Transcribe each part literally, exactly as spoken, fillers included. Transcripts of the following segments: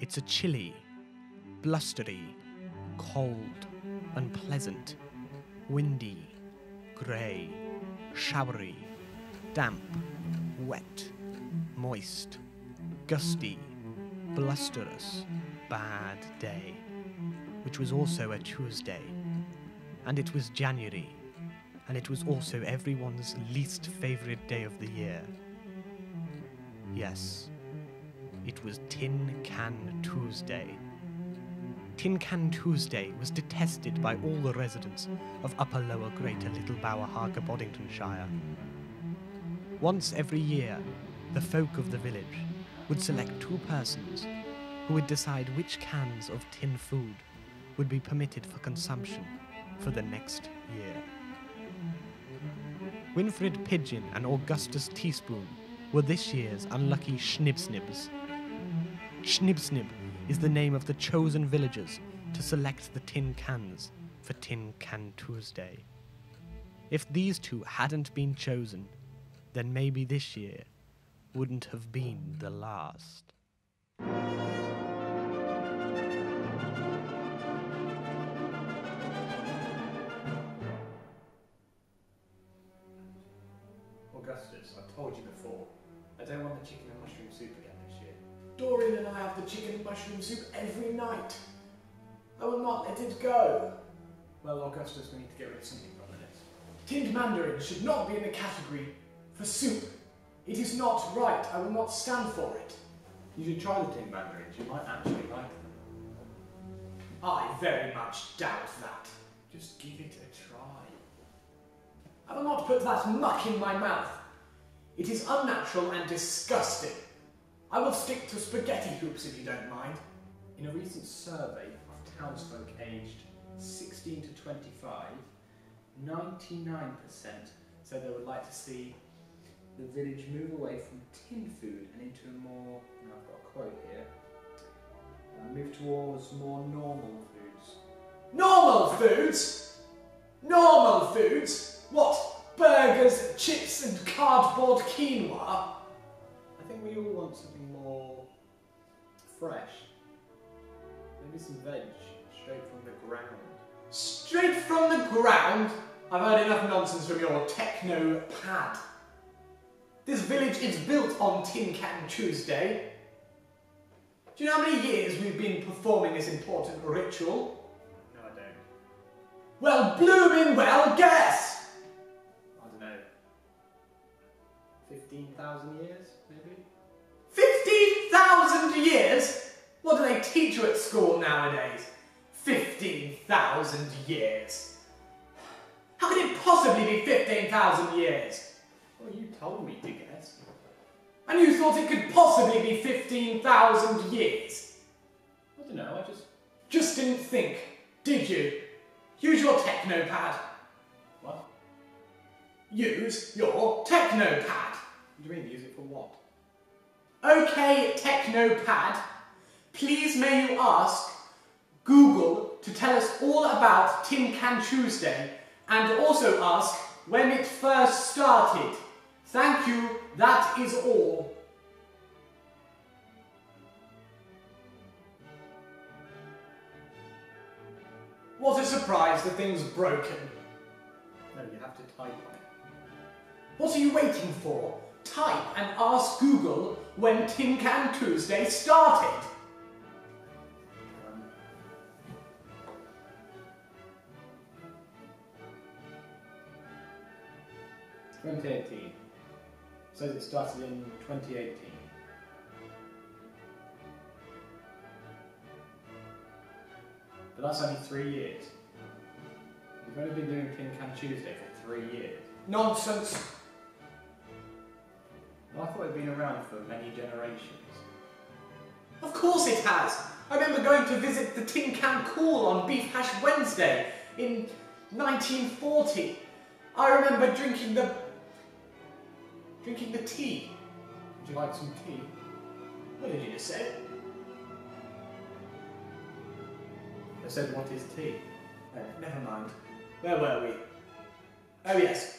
It's a chilly, blustery, cold, unpleasant, windy, grey, showery, damp, wet, moist, gusty, blusterous, bad day, which was also a Tuesday, and it was January, and it was also everyone's least favourite day of the year. Yes, it was Tin Can Tuesday. Tin Can Tuesday was detested by all the residents of Upper, Lower, Greater, Little Bower, Harker, Boddingtonshire. Once every year, the folk of the village would select two persons who would decide which cans of tin food would be permitted for consumption for the next year. Winfred Pidgeon and Augustus Teaspoon were this year's unlucky Schnibsnibs. Schnibsnib is the name of the chosen villagers to select the tin cans for Tin Can Tuesday. If these two hadn't been chosen, then maybe this year wouldn't have been the last. Augustus, I told you before, I don't want the chicken and mushroom soup again this year. Doreen and I have the chicken and mushroom soup every night. I will not let it go. Well, Augustus, we need to get rid of something from the list. Tinned mandarin should not be in the category for soup. It is not right. I will not stand for it. You should try the tinned mandarins. You might actually like them. I very much doubt that. Just give it a try. I will not put that muck in my mouth. It is unnatural and disgusting. I will stick to spaghetti hoops if you don't mind. In a recent survey of townsfolk aged sixteen to twenty-five, ninety-nine percent said they would like to see the village move away from tin food and into a more, and I've got a quote here, uh, move towards more normal foods. Normal foods? Normal foods? What? Burgers, chips and cardboard quinoa? I think we all want something more fresh. Maybe some veg, straight from the ground. Straight from the ground? I've heard enough nonsense from your techno pad. This village is built on Tin Can Tuesday. Do you know how many years we've been performing this important ritual? No, I don't. Well, blooming well, guess! I don't know. fifteen thousand years, maybe? fifteen thousand years? What do they teach you at school nowadays? fifteen thousand years. How could it possibly be fifteen thousand years? Well, you told me to guess. And you thought it could possibly be fifteen thousand years? I don't know, I just... Just didn't think, did you? Use your technopad. What? Use your technopad. What do you mean, use it for what? Okay, technopad, please may you ask Google to tell us all about Tin Can Tuesday and also ask when it first started. Thank you, that is all. What a surprise, the thing's broken. No, you have to type on it. What are you waiting for? Type and ask Google when Tin Can Tuesday started. Um, twenty eighteen. It says it started in twenty eighteen. But that's only three years. We've only been doing Tin Can Tuesday for three years. Nonsense! I thought it had been around for many generations. Of course it has! I remember going to visit the Tin Can Call on Beef Hash Wednesday in nineteen forty. I remember drinking the... drinking the tea. Would you like some tea? What did you just say? I said, what is tea? Oh, never mind. Where were we? Oh yes.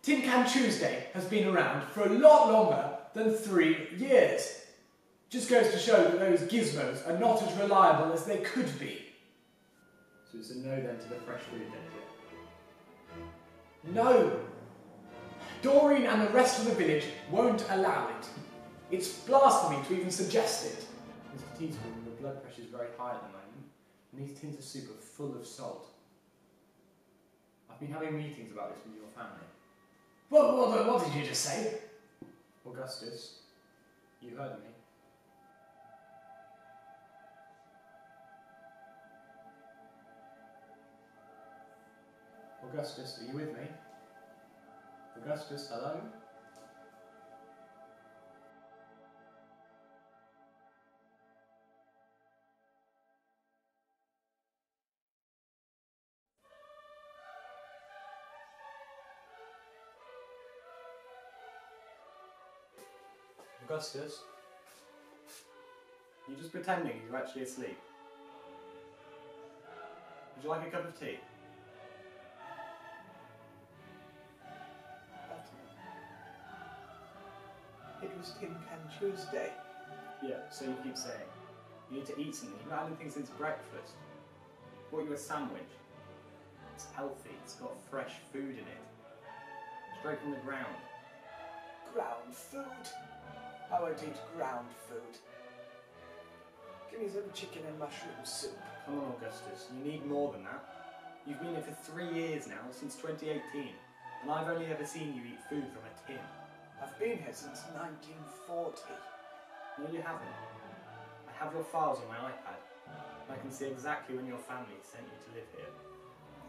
Tin Can Tuesday has been around for a lot longer than three years. Just goes to show that those gizmos are not as reliable as they could be. So it's a no then to the fresh food then? No! Doreen and the rest of the village won't allow it. It's blasphemy to even suggest it. Mister Teaspoon, the blood pressure is very high at the moment, and these tins of soup are full of salt. I've been having meetings about this with your family. What, what, what did you just say? Augustus, you heard me. Augustus, are you with me? Augustus, hello? Augustus? You're just pretending you're actually asleep. Would you like a cup of tea? It was Tin Can Tuesday. Yeah, so you keep saying. You need to eat something. You've not had anything since breakfast. I bought you a sandwich. It's healthy. It's got fresh food in it. Straight from the ground. Ground food? I won't eat ground food. Give me some chicken and mushroom soup. Come on, Augustus. You need more than that. You've been here for three years now, since twenty eighteen. And I've only ever seen you eat food from a tin. I've been here since nineteen forty. No, you haven't. I have your files on my iPad. I can see exactly when your family sent you to live here.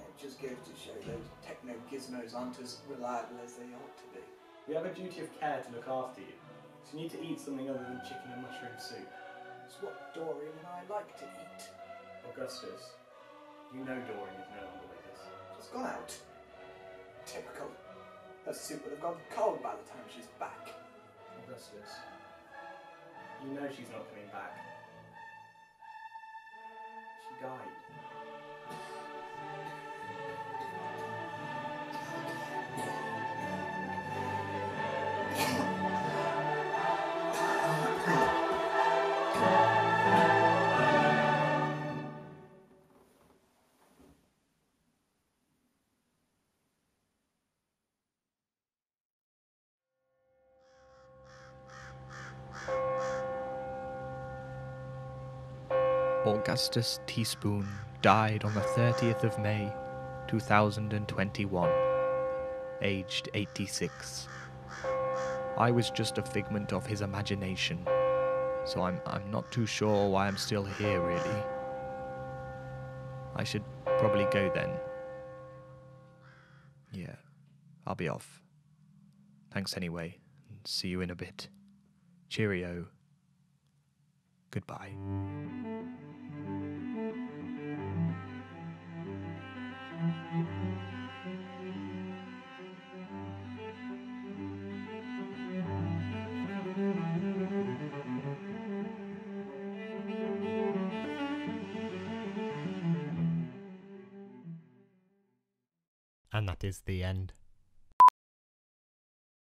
It just goes to show those techno gizmos aren't as reliable as they ought to be. We have a duty of care to look after you, so you need to eat something other than chicken and mushroom soup. It's what Dorian and I like to eat. Augustus, you know Dorian is no longer with us. She's gone out. Typical. Her soup would have gone cold by the time she's back. Augustus, you know she's not coming back. She died. Augustus Teaspoon died on the thirtieth of May two thousand twenty-one, aged eighty-six. I was just a figment of his imagination, so I'm, I'm not too sure why I'm still here, really. I should probably go then. Yeah, I'll be off. Thanks anyway, and see you in a bit. Cheerio. Goodbye. And that is the end.